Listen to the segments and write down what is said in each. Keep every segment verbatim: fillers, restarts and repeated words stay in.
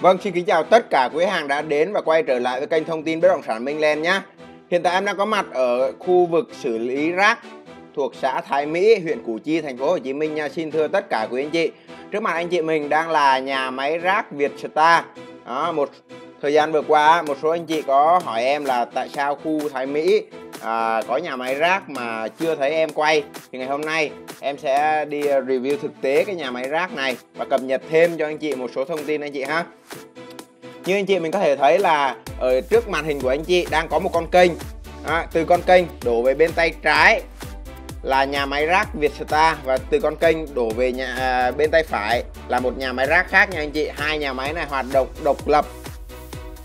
Vâng, xin kính chào tất cả quý hàng đã đến và quay trở lại với kênh thông tin Bất Động Sản Minh Land nhé. Hiện tại em đang có mặt ở khu vực xử lý rác thuộc xã Thái Mỹ, huyện Củ Chi, thành phố Hồ Chí Minh nha. Xin thưa tất cả quý anh chị, trước mặt anh chị mình đang là nhà máy rác VietStar. Đó, một thời gian vừa qua một số anh chị có hỏi em là tại sao khu Thái Mỹ à, có nhà máy rác mà chưa thấy em quay. Thì ngày hôm nay em sẽ đi review thực tế cái nhà máy rác này và cập nhật thêm cho anh chị một số thông tin anh chị ha. Như anh chị mình có thể thấy là ở trước màn hình của anh chị đang có một con kênh. à, Từ con kênh đổ về bên tay trái là nhà máy rác VietStar, và từ con kênh đổ về nhà à, bên tay phải là một nhà máy rác khác nha anh chị. Hai nhà máy này hoạt động độc lập,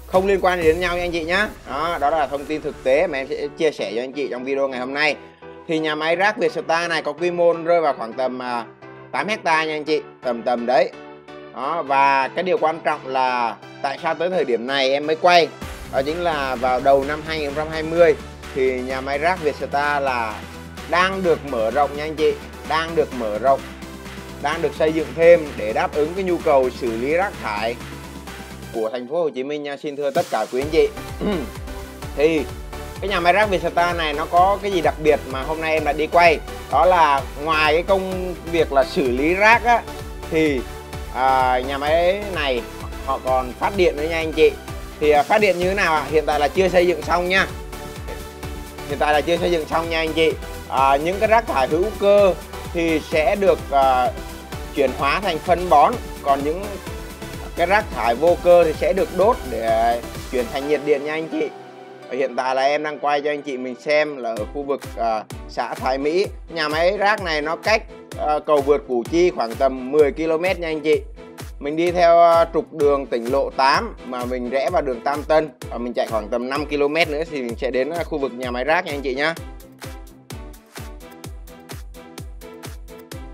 không liên quan đến nhau nha anh chị nhé. Đó, đó là thông tin thực tế mà em sẽ chia sẻ cho anh chị trong video ngày hôm nay. Thì nhà máy rác VietStar này có quy mô rơi vào khoảng tầm tám hecta nha anh chị, tầm tầm đấy. Đó, và cái điều quan trọng là tại sao tới thời điểm này em mới quay, đó chính là vào đầu năm hai nghìn không trăm hai mươi thì nhà máy rác VietStar là đang được mở rộng nha anh chị, đang được mở rộng, đang được xây dựng thêm để đáp ứng cái nhu cầu xử lý rác thải của thành phố Hồ Chí Minh nha. Xin thưa tất cả quý anh chị. Thì cái nhà máy rác VietStar này nó có cái gì đặc biệt mà hôm nay em đã đi quay? Đó là ngoài cái công việc là xử lý rác á, thì à, nhà máy này họ còn phát điện nữa nha anh chị. Thì à, phát điện như thế nào ạ? Hiện tại là chưa xây dựng xong nha. Hiện tại là chưa xây dựng xong nha anh chị. à, Những cái rác thải hữu cơ thì sẽ được à, chuyển hóa thành phân bón. Còn những cái rác thải vô cơ thì sẽ được đốt để chuyển thành nhiệt điện nha anh chị. Ở hiện tại là em đang quay cho anh chị mình xem là ở khu vực uh, xã Thái Mỹ. Nhà máy rác này nó cách uh, cầu vượt Củ Chi khoảng tầm mười ki lô mét nha anh chị. Mình đi theo uh, trục đường tỉnh lộ tám mà mình rẽ vào đường Tam Tân, và mình chạy khoảng tầm năm ki lô mét nữa thì mình sẽ đến uh, khu vực nhà máy rác nha anh chị nhá.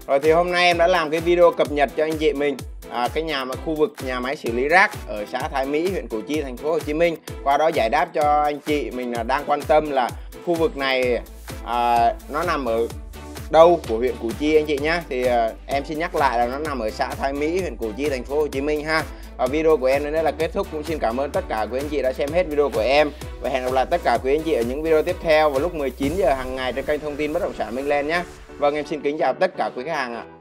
Rồi thì hôm nay em đã làm cái video cập nhật cho anh chị mình À, cái nhà mà khu vực nhà máy xử lý rác ở xã Thái Mỹ, huyện Củ Chi, thành phố Hồ Chí Minh. Qua đó giải đáp cho anh chị mình đang quan tâm là khu vực này à, nó nằm ở đâu của huyện Củ Chi anh chị nhé. Thì à, em xin nhắc lại là nó nằm ở xã Thái Mỹ, huyện Củ Chi, thành phố Hồ Chí Minh ha. Và video của em đến đây là kết thúc. Cũng xin cảm ơn tất cả quý anh chị đã xem hết video của em, và hẹn gặp lại tất cả quý anh chị ở những video tiếp theo vào lúc mười chín giờ hàng ngày trên kênh thông tin Bất Động Sản Minh Land nhé. Vâng, em xin kính chào tất cả quý khách hàng ạ.